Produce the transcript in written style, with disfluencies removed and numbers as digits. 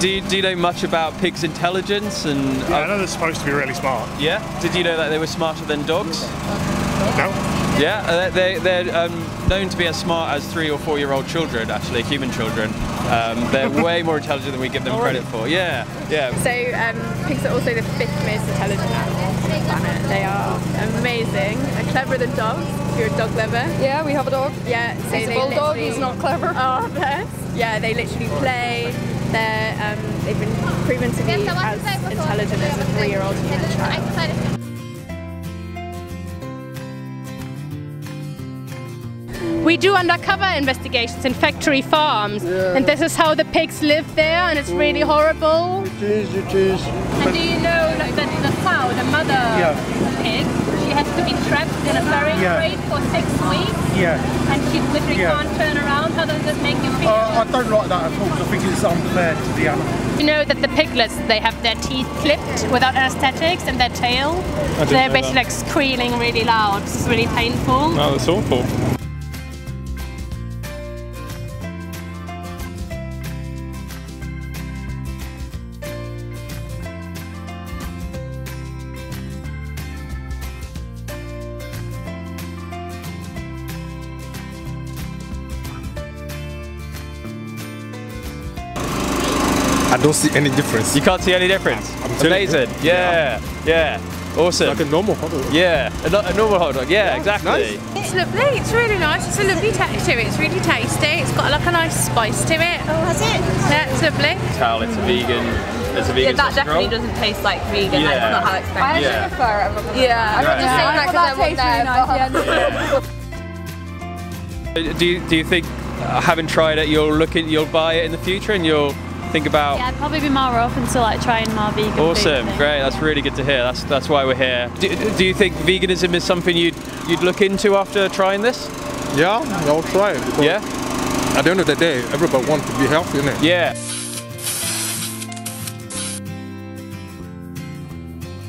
Do you know much about pigs' intelligence? And yeah, I know they're supposed to be really smart. Yeah? Did you know that they were smarter than dogs? No. Yeah, they're known to be as smart as 3- or 4-year-old children, actually, human children. They're way more intelligent than we give them credit for. Yeah, yeah. So pigs are also the 5th most intelligent animal on the planet. They are amazing. They're cleverer than dogs. If you're a dog lover. Yeah, we have a dog. Yeah, so he's a bulldog. He's not clever. Oh, bless. Yeah, they literally play. They're they've been proven to be as intelligent as a 3-year-old human child. We do undercover investigations in factory farms, and this is how the pigs live there, and it's really horrible. It is, it is. And do you know, like, that the cow, the mother pig, she has to be trapped in a barren crate for 6 weeks, and she literally can't turn around? How does this make you feel? I don't like that at all, because I think it's unfair to the animal. You know that the piglets, they have their teeth clipped without anesthetics and their tail. So they're basically like squealing really loud. It's really painful. Oh, that's awful. I don't see any difference. You can't see any difference? Amazing. Yeah. Awesome. Like a normal hot dog. Yeah, a normal hot dog. Yeah, exactly. Nice. It's lovely. It's really nice. It's a lovely texture. It's really tasty. It's got like a nice spice to it. Oh, has it? Yeah, it's lovely. Tell it's a vegan. It's a vegan. Yeah, that definitely doesn't taste like vegan. Yeah. That's not how I expected. I actually prefer it. I'm not just saying that because I want that. Really nice. Do you think, having tried it, you'll buy it in the future and you'll think about? Yeah, I'd probably be more open to like trying more vegan food. Great, that's really good to hear. That's why we're here. Do you think veganism is something you'd look into after trying this? Yeah, I'll try it. Because at the end of the day, everybody wants to be healthy, innit? Yeah.